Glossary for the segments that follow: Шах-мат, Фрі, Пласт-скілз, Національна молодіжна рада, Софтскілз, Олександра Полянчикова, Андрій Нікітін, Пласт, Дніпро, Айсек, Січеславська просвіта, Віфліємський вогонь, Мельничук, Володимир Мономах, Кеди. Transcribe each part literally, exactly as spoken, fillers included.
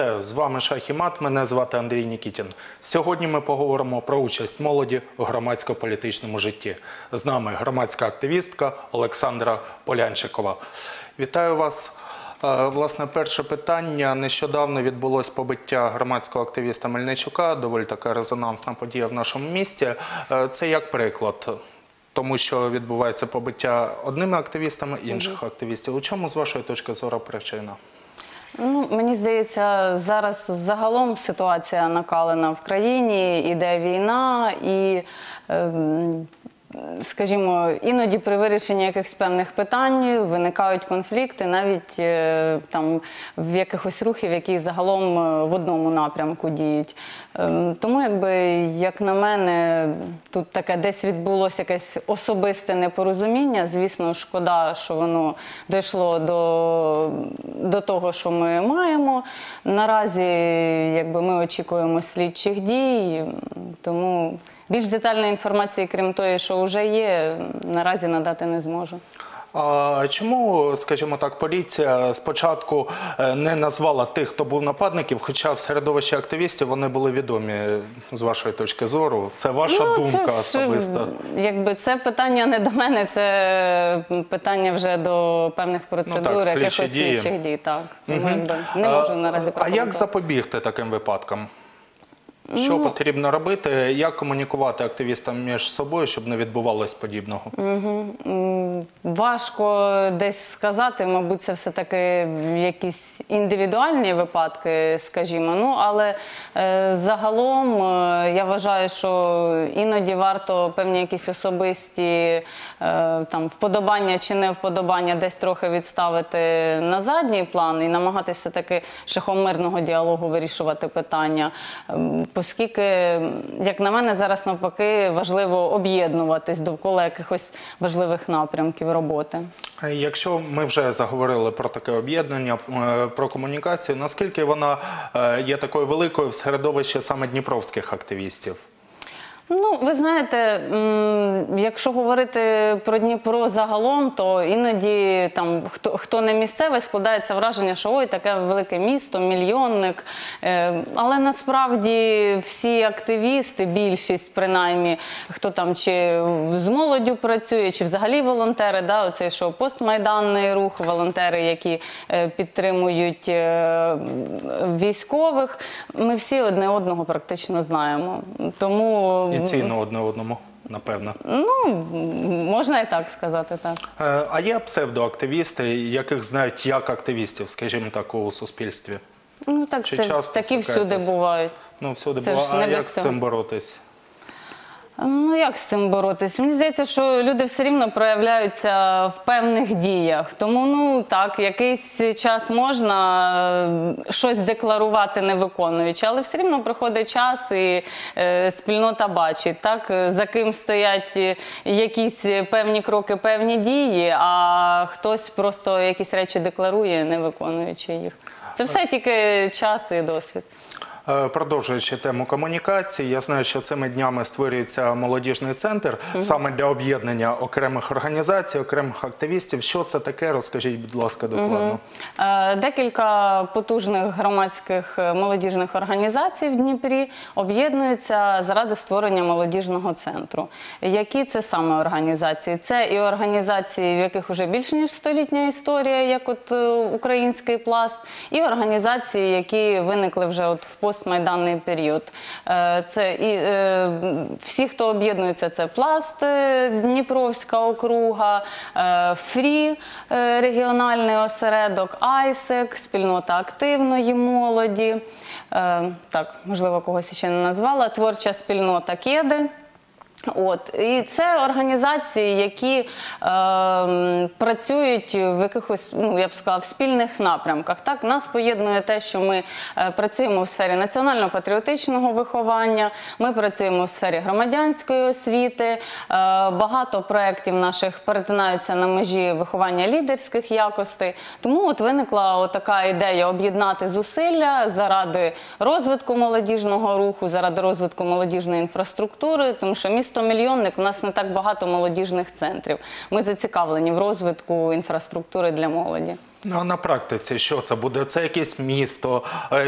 Вітаю, з вами «Шах-мат», мене звати Андрій Нікітін. Сьогодні ми поговоримо про участь молоді у громадсько-політичному житті. З нами громадська активістка Олександра Полянчикова. Вітаю вас. Власне, перше питання. Нещодавно відбулось побиття громадського активіста Мельничука. Доволі така резонансна подія в нашому місті. Це як приклад, тому що відбувається побиття одними активістами, інших активістів. У чому, з вашої точки зору, причина? Ну, мені здається, зараз загалом ситуація накалена в країні, іде війна і, скажімо, іноді при вирішенні якихось певних питань виникають конфлікти, навіть там, в якихось рухів, які загалом в одному напрямку діють. Тому, якби, як на мене, тут таке десь відбулося якесь особисте непорозуміння. Звісно, шкода, що воно дійшло до, до того, що ми маємо. Наразі, якби, ми очікуємо слідчих дій, тому більш детальної інформації, крім тої, що вже є, наразі надати не зможу. А чому, скажімо так, поліція спочатку не назвала тих, хто був нападників, хоча в середовищі активістів вони були відомі, з вашої точки зору? Це ваша ну, думка це ж, особиста? Якби, це питання не до мене, це питання вже до певних процедур, ну, так, якихось слідчих дій. Так. Угу. Не можу наразі прокоментувати. А як запобігти таким випадкам? Що потрібно робити, як комунікувати активістам між собою, щоб не відбувалось подібного? Угу. Важко десь сказати, мабуть, це все-таки якісь індивідуальні випадки, скажімо. Ну, але е, загалом е, я вважаю, що іноді варто певні якісь особисті е, там, вподобання чи не вподобання десь трохи відставити на задній план і намагатися все-таки шляхом мирного діалогу вирішувати питання. Оскільки, як на мене, зараз навпаки важливо об'єднуватись довкола якихось важливих напрямків роботи. Якщо ми вже заговорили про таке об'єднання, про комунікацію, наскільки вона є такою великою в середовищі саме дніпровських активістів? Ну, ви знаєте, якщо говорити про Дніпро загалом, то іноді там, хто, хто не місцевий, складається враження, що ой, таке велике місто, мільйонник. Але насправді всі активісти, більшість принаймні, хто там чи з молоддю працює, чи взагалі волонтери, да, оцей, що постмайданний рух, волонтери, які підтримують військових, ми всі одне одного практично знаємо. Тому і ціну одне одному, напевно. Ну, можна і так сказати, так. А є псевдоактивісти, яких знають як активістів, скажімо так, у суспільстві? Ну, так, це, такі всюди бувають. Ну, всюди бувають. А як з цим боротись? Ну, як з цим боротись? Мені здається, що люди все рівно проявляються в певних діях. Тому, ну, так, якийсь час можна щось декларувати не виконуючи, але все рівно приходить час і е, спільнота бачить, так, за ким стоять якісь певні кроки, певні дії, а хтось просто якісь речі декларує, не виконуючи їх. Це все тільки час і досвід. Продовжуючи тему комунікації, я знаю, що цими днями створюється молодіжний центр саме для об'єднання окремих організацій, окремих активістів. Що це таке? Розкажіть, будь ласка, докладно. Декілька потужних громадських молодіжних організацій в Дніпрі об'єднуються заради створення молодіжного центру. Які це саме організації? Це і організації, в яких вже більше ніж столітня історія, як от український Пласт, і організації, які виникли вже от в пост майданний період. Це і е, всі, хто об'єднується, це Пласт, Дніпровська округа, е, Фрі, е, регіональний осередок, Айсек, спільнота активної молоді, е, так, можливо, когось ще не назвала, творча спільнота Кеди. От. І це організації, які е, працюють в якихось, ну, я б сказала, в спільних напрямках. Так, нас поєднує те, що ми е, працюємо в сфері національно-патріотичного виховання, ми працюємо в сфері громадянської освіти, е, багато проєктів наших перетинаються на межі виховання лідерських якостей. Тому от виникла така ідея об'єднати зусилля заради розвитку молодіжного руху, заради розвитку молодіжної інфраструктури, тому що місто мільйонник, у нас не так багато молодіжних центрів. Ми зацікавлені в розвитку інфраструктури для молоді. Ну, а на практиці що це буде? Це якесь місто,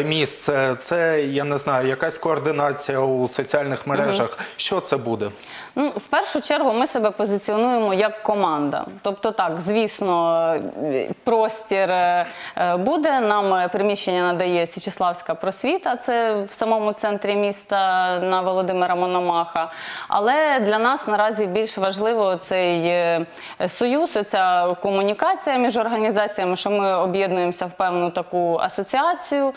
місце, це, я не знаю, якась координація у соціальних мережах. Угу. Що це буде? Ну, в першу чергу ми себе позиціонуємо як команда. Тобто так, звісно, простір буде, нам приміщення надає Січеславська просвіта, це в самому центрі міста на Володимира Мономаха. Але для нас наразі більш важливо цей союз, ця комунікація між організаціями, що ми об'єднуємося в певну таку асоціацію.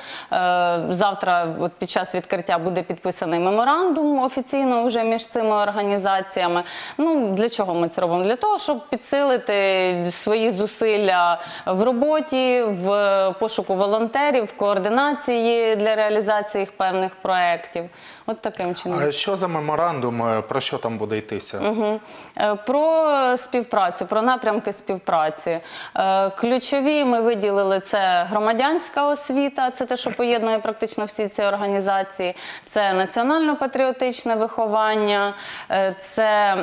Завтра під час відкриття буде підписаний меморандум офіційно вже між цими організаціями. Ну, для чого ми це робимо? Для того, щоб підсилити свої зусилля в роботі, в пошуку волонтерів, в координації для реалізації їх певних проєктів. От таким чином. А що за меморандум? Про що там буде йтися? Угу. Про співпрацю, про напрямки співпраці. Ключові ми виділили – це громадянська освіта, це те, що поєднує практично всі ці організації, це національно-патріотичне виховання, це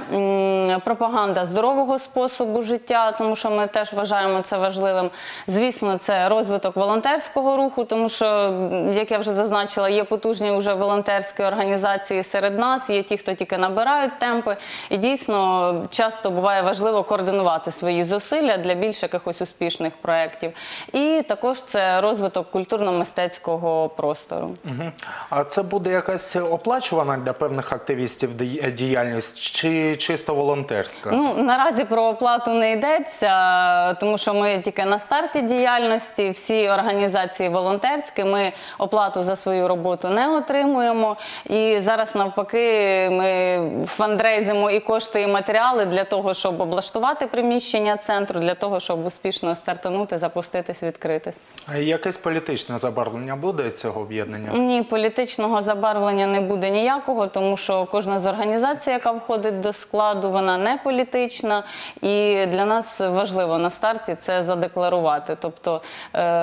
пропаганда здорового способу життя, тому що ми теж вважаємо це важливим. Звісно, це розвиток волонтерського руху, тому що, як я вже зазначила, є потужні вже волонтерські організації серед нас, є ті, хто тільки набирають темпи, і дійсно часто буває важливо координувати свої зусилля для більш якихось успішних проєктів. І також це розвиток культурно-мистецького простору. Угу. А це буде якась оплачувана для певних активістів діяльність чи чисто волонтерська? Ну, наразі про оплату не йдеться, тому що ми тільки на старті діяльності, всі організації волонтерські, ми оплату за свою роботу не отримуємо. І зараз навпаки ми фандрейзимо і кошти, і матеріали для того, щоб облаштувати приміщення центру, для того, щоб успішно стартанути, запуститись, відкритись. А якесь політичне забарвлення буде цього об'єднання? Ні, політичного забарвлення не буде ніякого, тому що кожна з організацій, яка входить до складу, вона не політична. І для нас важливо на старті це задекларувати. Тобто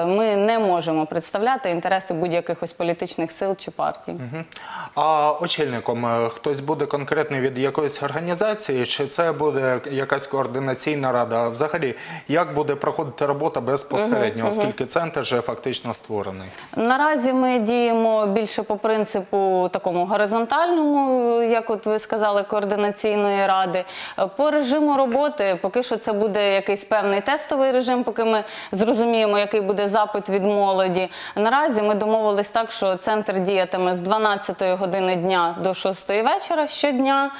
ми не можемо представляти інтереси будь-яких політичних сил чи партій. Угу. А очільником хтось буде конкретний від якоїсь організації, чи це буде якась координаційна рада? Взагалі, як буде проходити робота безпосередньо, угу, оскільки угу. центр вже фактично створений? Наразі ми діємо більше по принципу такому горизонтальному, як от ви сказали, координаційної ради. По режиму роботи, поки що це буде якийсь певний тестовий режим, поки ми зрозуміємо, який буде запит від молоді. Наразі ми домовились так, що центр діятиме з дванадцятої години дня до шостої вечора щодня.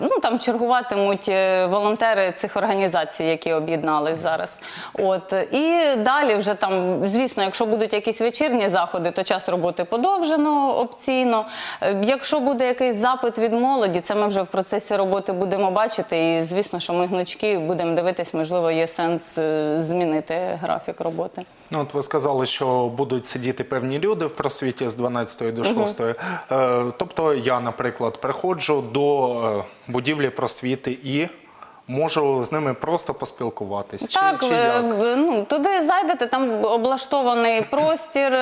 Ну, там чергуватимуть волонтери цих організацій, які об'єднались зараз. От. І далі вже там, звісно, якщо будуть якісь вечірні заходи, то час роботи подовжено опційно. Якщо буде якийсь запит від молоді, це ми вже в процесі роботи будемо бачити. І, звісно, що ми гнучки будемо дивитись, можливо, є сенс змінити графік роботи. Ну, от ви сказали, що будуть сидіти певні люди в просвіті з дванадцятої до шостої. Угу. Тобто я, наприклад, приходжу до будівлі просвіти і... можу з ними просто поспілкуватись? Так, чи, чи як? Ну, туди зайдете, там облаштований простір,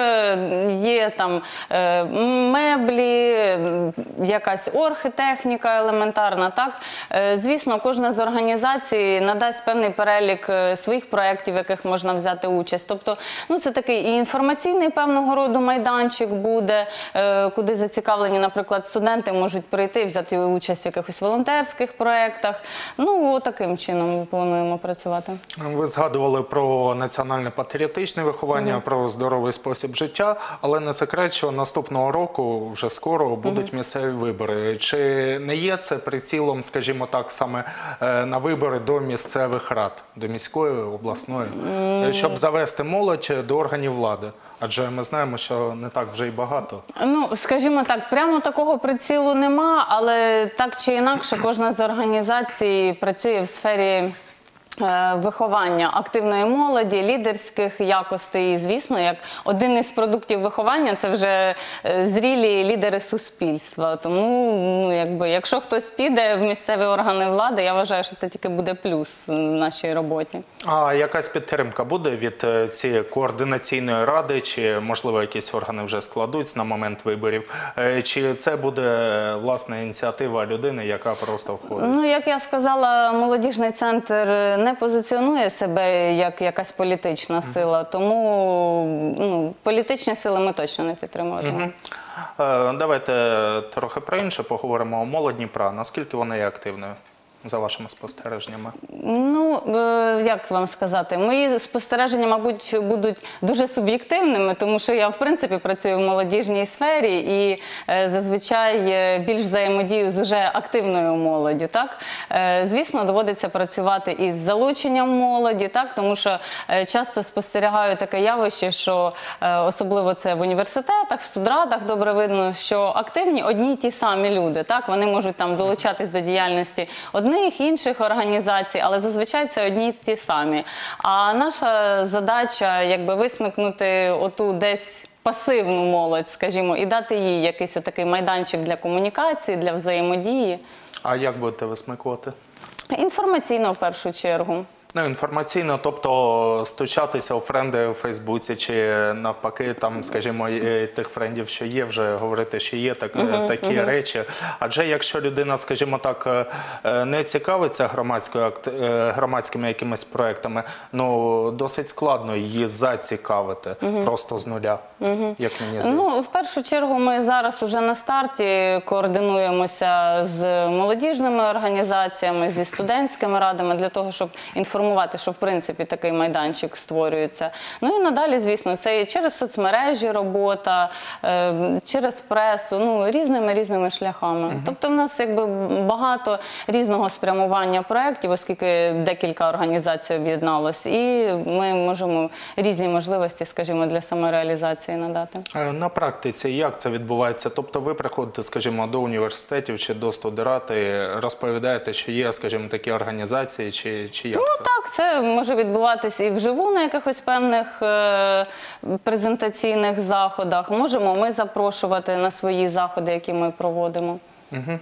є там меблі, якась оргтехніка елементарна. Так? Звісно, кожна з організацій надасть певний перелік своїх проєктів, в яких можна взяти участь. Тобто, ну, це такий і інформаційний певного роду майданчик буде, куди зацікавлені, наприклад, студенти можуть прийти і взяти участь в якихось волонтерських проєктах. Ну, таким чином ми плануємо працювати. Ви згадували про національно-патріотичне виховання, mm-hmm. про здоровий спосіб життя, але не секрет, що наступного року вже скоро будуть mm-hmm. місцеві вибори. Чи не є це прицілом, скажімо так, саме на вибори до місцевих рад, до міської, обласної, mm-hmm. щоб завести молодь до органів влади? Адже ми знаємо, що не так вже й багато. Ну, скажімо так, прямо такого прицілу нема, але так чи інакше кожна з організацій працює в сфері виховання активної молоді, лідерських якостей. І, звісно, як один із продуктів виховання – це вже зрілі лідери суспільства. Тому, ну, якби, якщо хтось піде в місцеві органи влади, я вважаю, що це тільки буде плюс в нашій роботі. А якась підтримка буде від цієї координаційної ради? Чи, можливо, якісь органи вже складуться на момент виборів? Чи це буде, власне, ініціатива людини, яка просто входить? Ну, як я сказала, молодіжний центр не не позиціонує себе як якась політична сила, тому ну, політичні сили ми точно не підтримуємо. Давайте трохи про інше поговоримо. Молодь Дніпра, наскільки вона є активною? За вашими спостереженнями? Ну, як вам сказати, мої спостереження, мабуть, будуть дуже суб'єктивними, тому що я, в принципі, працюю в молодіжній сфері і зазвичай більш взаємодію з уже активною молоддю, так? Звісно, доводиться працювати із залученням молоді, так? Тому що часто спостерігаю таке явище, що, особливо це в університетах, в студрадах, добре видно, що активні одні й ті самі люди, так? Вони можуть там долучатись до діяльності одні одних, інших організацій, але зазвичай це одні й ті самі. А наша задача, якби, висмикнути оту десь пасивну молодь, скажімо, і дати їй якийсь отакий майданчик для комунікації, для взаємодії. А як будете висмикувати? Інформаційно, в першу чергу. Ну, інформаційно, тобто стучатися у френди у Фейсбуці чи навпаки, там, скажімо, тих френдів, що є, вже говорити, що є так, uh-huh, такі uh-huh. речі. Адже якщо людина, скажімо так, не цікавиться громадською, громадськими якимись проектами, ну, досить складно її зацікавити uh-huh. просто з нуля, uh-huh. як мені здається. Ну, в першу чергу ми зараз уже на старті координуємося з молодіжними організаціями, зі студентськими радами для того, щоб інформацію формувати, що в принципі такий майданчик створюється. Ну і надалі, звісно, це і через соцмережі робота, через пресу, ну, різними-різними шляхами. Угу. Тобто в нас якби багато різного спрямування проєктів, оскільки декілька організацій об'єдналось, і ми можемо різні можливості, скажімо, для самореалізації надати. На практиці як це відбувається? Тобто ви приходите, скажімо, до університетів чи до студерат і розповідаєте, що є, скажімо, такі організації, чи, чи як? Ну, так, це може відбуватись і вживу на якихось певних е презентаційних заходах. Можемо ми запрошувати на свої заходи, які ми проводимо. Угу.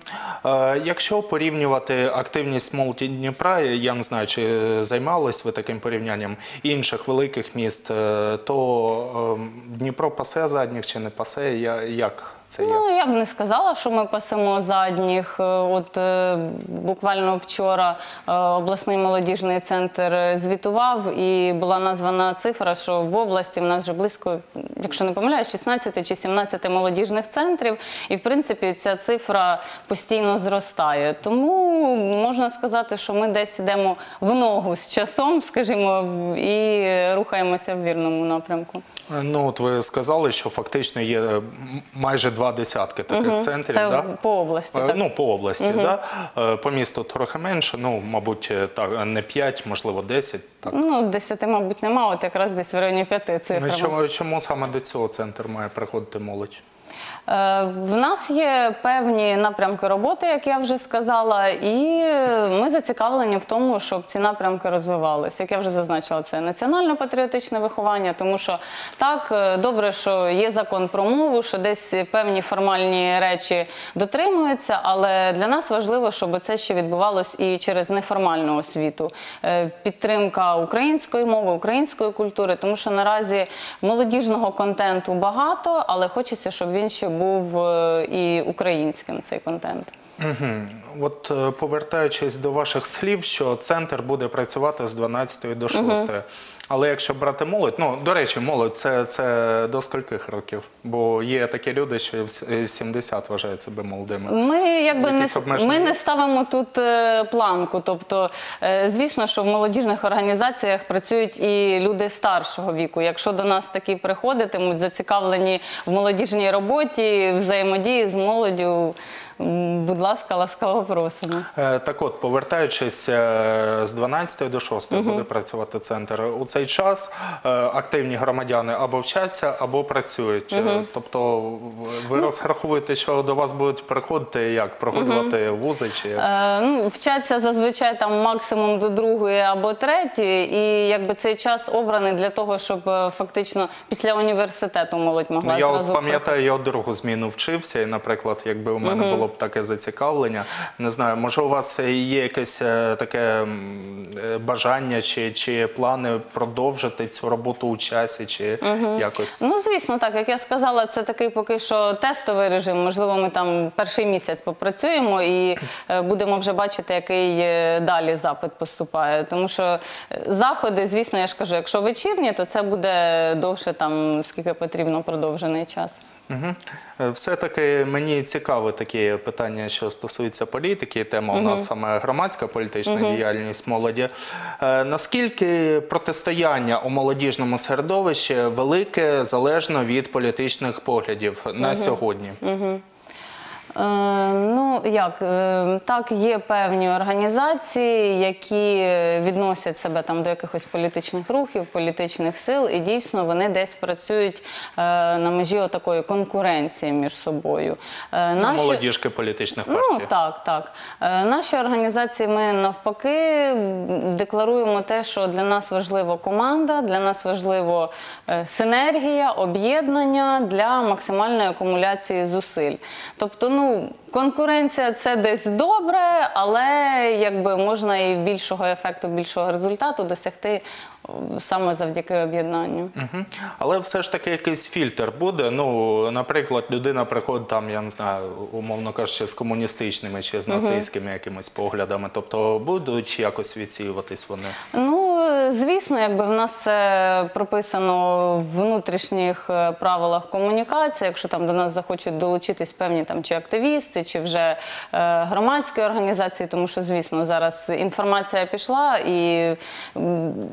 Е, якщо порівнювати активність молоді Дніпра, я не знаю, чи займались ви таким порівнянням інших великих міст, е, то е, Дніпро пасе задніх чи не пасе, я, як? Це ну, я б не сказала, що ми пасемо задніх. От е, буквально вчора е, обласний молодіжний центр звітував і була названа цифра, що в області в нас вже близько, якщо не помиляюсь, шістнадцять чи сімнадцять молодіжних центрів. І, в принципі, ця цифра постійно зростає. Тому можна сказати, що ми десь йдемо в ногу з часом, скажімо, і рухаємося в вірному напрямку. Ну, от ви сказали, що фактично є майже два десятки таких угу. центрів. Це да? по області, так? Ну, по області, угу. да? По місту трохи менше, ну, мабуть, так, не п'ять, можливо, десять. Так. Ну, десяти, мабуть, нема, от якраз десь в районі п'яти цифр. Ну, чому, чому саме до цього центру має приходити молодь? В нас є певні напрямки роботи, як я вже сказала, і ми зацікавлені в тому, щоб ці напрямки розвивалися. Як я вже зазначила, це національно-патріотичне виховання, тому що так, добре, що є закон про мову, що десь певні формальні речі дотримуються, але для нас важливо, щоб це ще відбувалось і через неформальну освіту. Підтримка української мови, української культури, тому що наразі молодіжного контенту багато, але хочеться, щоб він ще був і українським цей контент. Угу. От повертаючись до ваших слів, що центр буде працювати з дванадцятої до шостої. Угу. Але якщо брати молодь, ну, до речі, молодь, це, це до скількох років? Бо є такі люди, що в сімдесят вважають себе молодими. Ми, якби не, ми не ставимо тут планку. Тобто, звісно, що в молодіжних організаціях працюють і люди старшого віку. Якщо до нас такі приходитимуть, зацікавлені в молодіжній роботі, взаємодії з молоддю, будь ласка, ласкаво просимо. Так от, повертаючись, з дванадцятої до шостої угу. буде працювати центр. У цей час активні громадяни або вчаться, або працюють. Угу. Тобто ви ну, розраховуєте, що до вас будуть приходити, як прогулювати угу. вузи? Чи... Е, ну, вчаться зазвичай там максимум до другої або третьої. І якби цей час обраний для того, щоб фактично після університету молодь могла ну, я зразу... Я пам'ятаю, я другу зміну вчився, і, наприклад, якби у мене угу. було б таке зацікавлення. Не знаю, може у вас є якесь таке бажання чи, чи плани продовжити цю роботу у часі чи угу. якось? Ну, звісно, так. Як я сказала, це такий поки що тестовий режим. Можливо, ми там перший місяць попрацюємо і будемо вже бачити, який далі запит поступає. Тому що заходи, звісно, я ж кажу, якщо вечірні, то це буде довше, там, скільки потрібно продовжений час. Угу. Все-таки мені цікаве таке питання, що стосується політики. Тема угу. у нас саме громадська політична угу. діяльність молоді. Е, наскільки протистояння у молодіжному середовищі велике, залежно від політичних поглядів на угу. сьогодні? Угу. Ну, як, так, є певні організації, які відносять себе там до якихось політичних рухів, політичних сил, і дійсно вони десь працюють на межі отакої конкуренції між собою. Наші... Молодіжки політичних партій. Ну, так, так. Наші організації, ми навпаки декларуємо те, що для нас важлива команда, для нас важлива синергія, об'єднання для максимальної акумуляції зусиль. Тобто, ну, Ну, конкуренція – це десь добре, але якби можна і більшого ефекту, більшого результату досягти саме завдяки об'єднанню. Угу. Але все ж таки якийсь фільтр буде. Ну, наприклад, людина приходить там, я не знаю, умовно кажучи, з комуністичними чи з нацистськими угу. якимись поглядами. Тобто будуть якось відсіюватись вони? Ну, звісно, якби в нас це прописано в внутрішніх правилах комунікації. Якщо там до нас захочуть долучитись певні там чи активісти, чи вже е, громадські організації, тому що, звісно, зараз інформація пішла і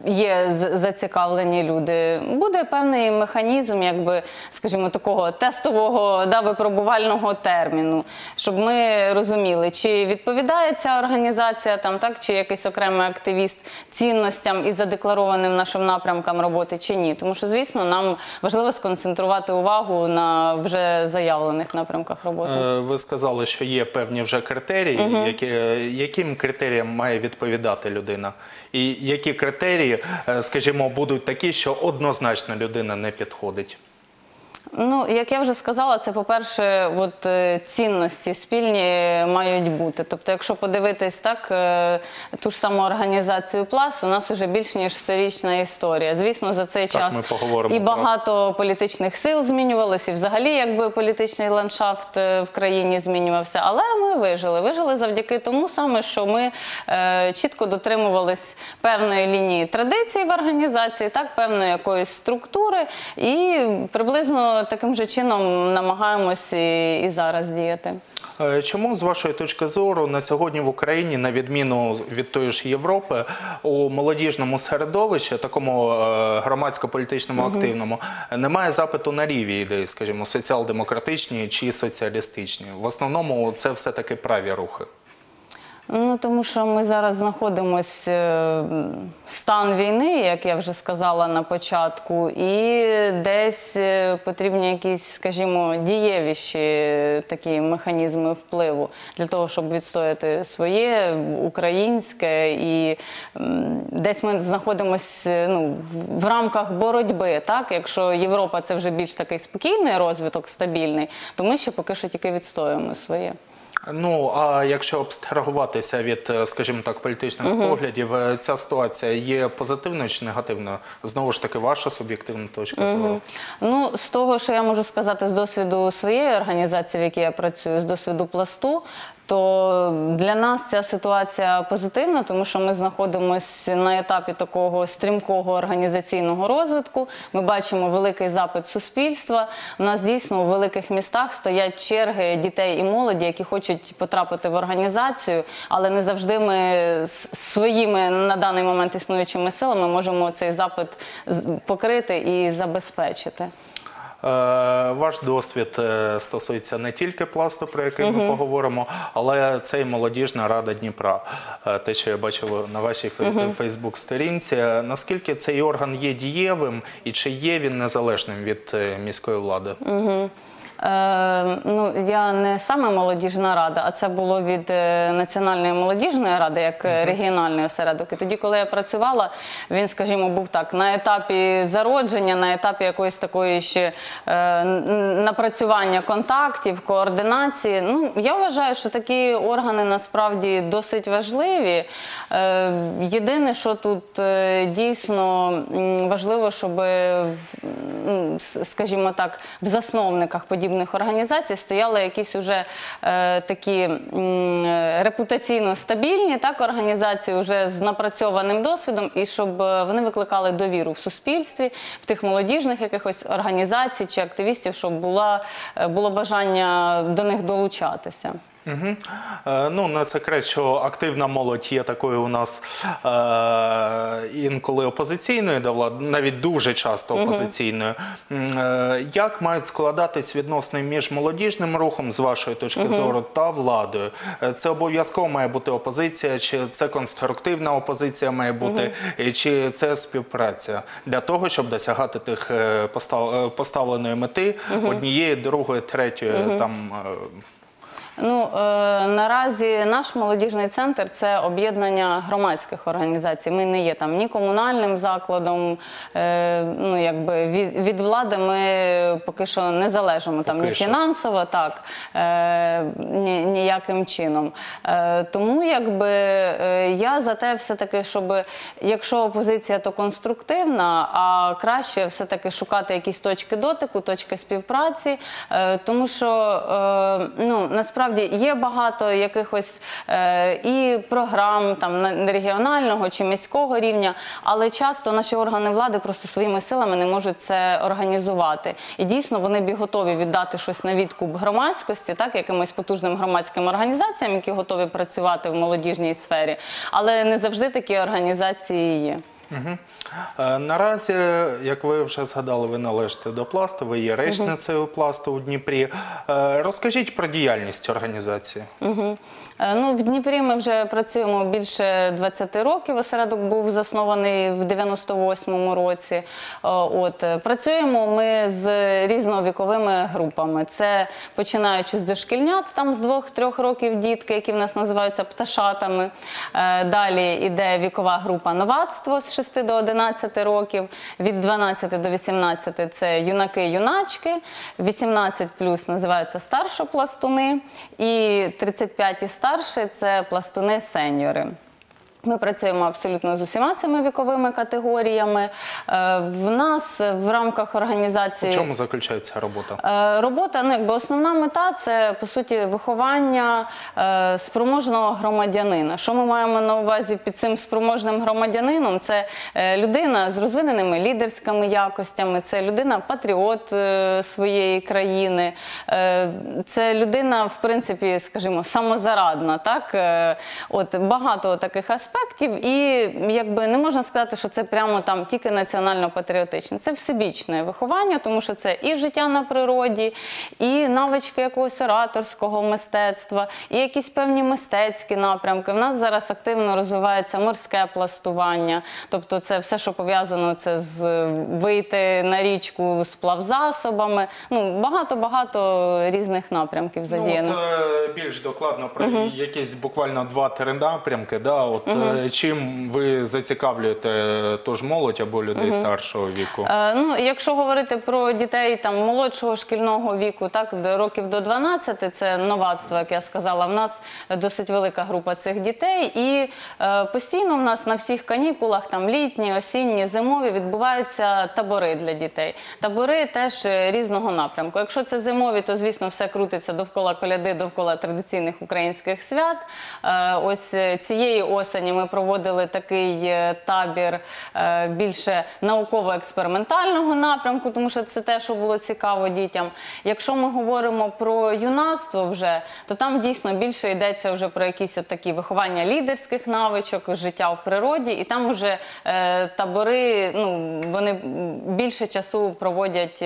є зацікавлені люди. Буде певний механізм, якби, скажімо, такого тестового, да, випробувального терміну, щоб ми розуміли, чи відповідає ця організація там, так, чи якийсь окремий активіст цінностям і задекларованим нашим напрямкам роботи чи ні. Тому що, звісно, нам важливо сконцентрувати увагу на вже заявлених напрямках роботи. Ви сказали, що є певні вже критерії. Угу. Які, яким критеріям має відповідати людина? І які критерії, скажімо, будуть такі, що однозначно людина не підходить? Ну, як я вже сказала, це, по-перше, от, цінності спільні мають бути. Тобто, якщо подивитись так, ту ж саму організацію Пласт, у нас вже більш ніж сторічна історія. Звісно, за цей так, час і багато про... політичних сил змінювалося, і взагалі, якби, політичний ландшафт в країні змінювався. Але ми вижили. Вижили завдяки тому саме, що ми е, чітко дотримувались певної лінії традицій в організації, так, певної якоїсь структури, і приблизно таким же чином намагаємось і, і зараз діяти. Чому, з вашої точки зору, на сьогодні в Україні, на відміну від тої ж Європи, у молодіжному середовищі, такому громадсько-політичному угу. активному, немає запиту на ліві ідеї, скажімо, соціал-демократичні чи соціалістичні? В основному це все-таки праві рухи. Ну, тому що ми зараз знаходимося в стан війни, як я вже сказала на початку, і десь потрібні якісь, скажімо, дієвіші такі механізми впливу для того, щоб відстояти своє, українське, і десь ми знаходимося, ну, в рамках боротьби, так? Якщо Європа – це вже більш такий спокійний розвиток, стабільний, то ми ще поки що тільки відстоюємо своє. Ну, а якщо абстрагуватися від, скажімо так, політичних угу. поглядів, ця ситуація є позитивною чи негативною? Знову ж таки, ваша суб'єктивна точка угу. зору. Ну, з того, що я можу сказати з досвіду своєї організації, в якій я працюю, з досвіду Пласту, то для нас ця ситуація позитивна, тому що ми знаходимося на етапі такого стрімкого організаційного розвитку. Ми бачимо великий запит суспільства. У нас дійсно у великих містах стоять черги дітей і молоді, які хочуть потрапити в організацію, але не завжди ми своїми на даний момент існуючими силами можемо цей запит покрити і забезпечити. Ваш досвід стосується не тільки Пласту, про який угу. ми поговоримо, але це і молодіжна рада Дніпра. Те, що я бачив на вашій угу. фейсбук-сторінці. Наскільки цей орган є дієвим і чи є він незалежним від міської влади? Угу. Ну, я не саме молодіжна рада, а це було від Національної молодіжної ради, як регіональний осередок. І тоді, коли я працювала, він, скажімо, був так, на етапі зародження, на етапі якоїсь такої ще напрацювання контактів, координації. Ну, я вважаю, що такі органи насправді досить важливі. Єдине, що тут дійсно важливо, щоб, скажімо так, в засновниках подібних організацій стояли якісь уже такі репутаційно стабільні організації вже з напрацьованим досвідом, і щоб вони викликали довіру в суспільстві, в тих молодіжних якихось організацій чи активістів, щоб було бажання до них долучатися. Ну, не секрет, що активна молодь є такою у нас інколи опозиційною, навіть дуже часто опозиційною. Як мають складатись відносини між молодіжним рухом, з вашої точки зору, та владою? Це обов'язково має бути опозиція, чи це конструктивна опозиція має бути, чи це співпраця для того, щоб досягати тих поставленої мети однієї, другої, третьої там... Ну, наразі наш молодіжний центр – це об'єднання громадських організацій. Ми не є там ні комунальним закладом, ну, якби від влади ми поки що не залежимо там ні фінансово, так, ніяким чином. Тому, якби, я за те все-таки, щоб, якщо опозиція, то конструктивна, а краще все-таки шукати якісь точки дотику, точки співпраці, тому що, ну, насправді, є багато якихось і програм регіонального чи міського рівня, але часто наші органи влади просто своїми силами не можуть це організувати. І дійсно вони б готові віддати щось на відкуп громадськості, якимось потужним громадським організаціям, які готові працювати в молодіжній сфері, але не завжди такі організації є. Наразі, як ви вже згадали, ви належите до Пласту, ви є речницею Пласту у Дніпрі. Розкажіть про діяльність організації. В Дніпрі ми вже працюємо більше двадцяти років, осередок був заснований в дев'яносто восьмому році. Працюємо ми з різновіковими групами. Це починаючи з дошкільнят, там з двох-трьох років дітки, які в нас називаються пташатами. Далі йде вікова група новацтво з шести до одинадцяти років, від дванадцяти до вісімнадцяти це юнаки-юначки, вісімнадцять плюс називаються старшопластуни і тридцять п'ять і старше – це пластуни-сеньори. Ми працюємо абсолютно з усіма цими віковими категоріями. В нас в рамках організації... У чому заключається робота? Робота, ну, якби основна мета – це, по суті, виховання спроможного громадянина. Що ми маємо на увазі під цим спроможним громадянином? Це людина з розвиненими лідерськими якостями, це людина-патріот своєї країни, це людина, в принципі, скажімо, самозарадна, так? От багато таких аспектів. І не можна сказати, що це прямо тільки національно-патріотичне. Це всебічне виховання, тому що це і життя на природі, і навички якогось ораторського мистецтва, і якісь певні мистецькі напрямки. В нас зараз активно розвивається морське пластування, тобто це все, що пов'язано з вийти на річку з плавзасобами. Багато-багато різних напрямків задіяно. Більш докладно про якісь буквально два-три напрямки, от чим ви зацікавлюєте ту ж молодь або людей старшого віку? Якщо говорити про дітей молодшого шкільного віку, років до дванадцяти, це новацтво, як я сказала, в нас досить велика група цих дітей. І постійно в нас на всіх канікулах, літні, осінні, зимові, відбуваються табори для дітей. Табори теж різного напрямку. Якщо це зимові, то, звісно, все крутиться довкола коляди, довкола традиційних українських свят. Ось цієї осені ми проводили такий табір більше науково-експериментального напрямку, тому що це те, що було цікаво дітям. Якщо ми говоримо про юнацтво вже, то там дійсно більше йдеться вже про якісь такі виховання лідерських навичок, життя в природі, і там вже табори, вони більше часу проводять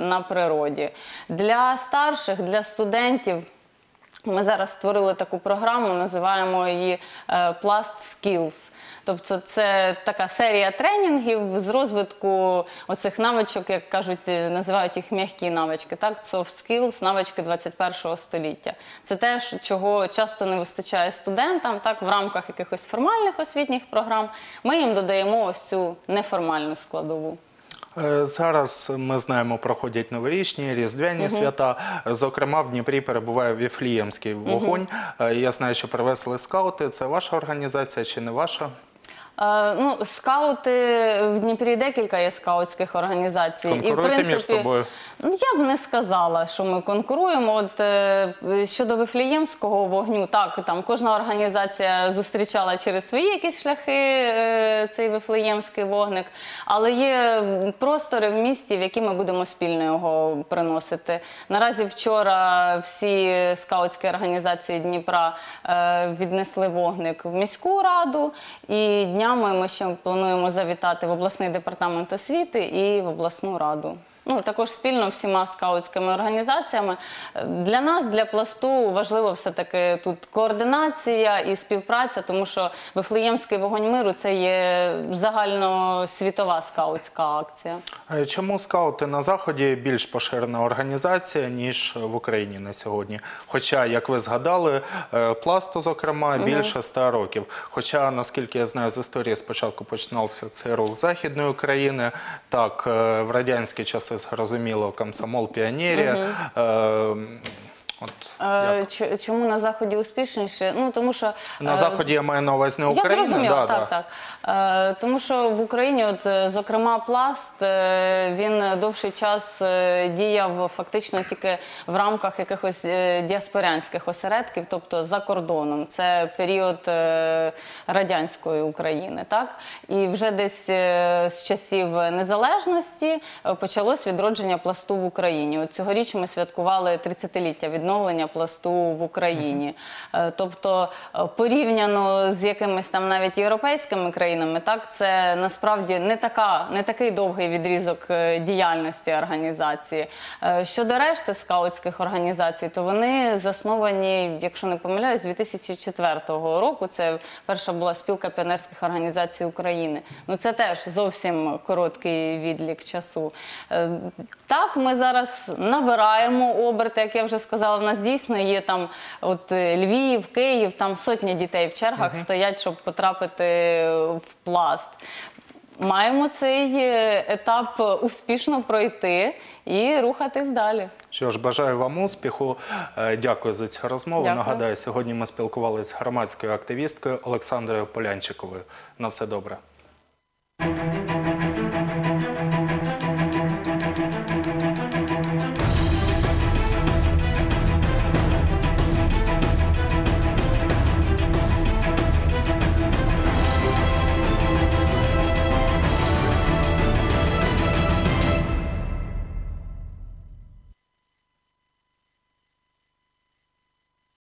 на природі. Для старших, для студентів, Ми зараз створили таку програму, називаємо її «Пласт-скілз». Тобто це така серія тренінгів з розвитку оцих навичок, як кажуть, називають їх м'які навички, так? «Софтскілз» – навички двадцять першого століття. Це те, чого часто не вистачає студентам, так? В рамках якихось формальних освітніх програм. Ми їм додаємо ось цю неформальну складову. Зараз, ми знаємо, проходять новорічні, різдвяні свята. Зокрема, в Дніпрі перебуває Віфліємський вогонь. Я знаю, що привезли скаути. Це ваша організація чи не ваша? Ну, скаути, в Дніпрі декілька є скаутських організацій. Конкуруєте між собою? Я б не сказала, що ми конкуруємо. От щодо Віфліємського вогню, так, там кожна організація зустрічала через свої якісь шляхи цей Віфліємський вогник, але є простори в місті, в які ми будемо спільно його приносити. Наразі вчора всі скаутські організації Дніпра віднесли вогник в міську раду, і дня ми ще плануємо завітати в обласний департамент освіти і в обласну раду. Також спільно всіма скаутськими організаціями. Для нас, для Пласту, важливо все-таки тут координація і співпраця, тому що Віфлеємський вогонь миру – це є загальносвітова скаутська акція. Чому скаути на Заході більш поширена організація, ніж в Україні на сьогодні? Хоча, як ви згадали, Пласту, зокрема, більше ста років. Хоча, наскільки я знаю з історії, спочатку починався цей рух Західної України, так, в радянські часи, зрозуміло, комсомол, піонерія. Чому на Заході успішніше? На Заході я маю на увазі не Україну. Я зрозуміла, так, так. Тому що в Україні, зокрема, Пласт, він довший час діяв фактично тільки в рамках якихось діаспорянських осередків, тобто за кордоном. Це період радянської України, так? І вже десь з часів незалежності почалось відродження Пласту в Україні. Цьогоріч ми святкували тридцятиліття відновлення. відновлення Пласту в Україні. Тобто, порівняно з якимись там навіть європейськими країнами, так, це насправді не такий довгий відрізок діяльності організації. Щодо решти скаутських організацій, то вони засновані, якщо не помиляюсь, з дві тисячі четвертого року. Це перша була спілка піонерських організацій України. Ну, це теж зовсім короткий відлік часу. Так, ми зараз набираємо оберти, як я вже сказала. У нас дійсно є там Львів, Київ, там сотні дітей в чергах стоять, щоб потрапити в Пласт. Маємо цей етап успішно пройти і рухатись далі. Що ж, бажаю вам успіху. Дякую за цю розмову. Нагадаю, сьогодні ми спілкувалися з громадською активісткою Олександрою Полянчиковою. На все добре.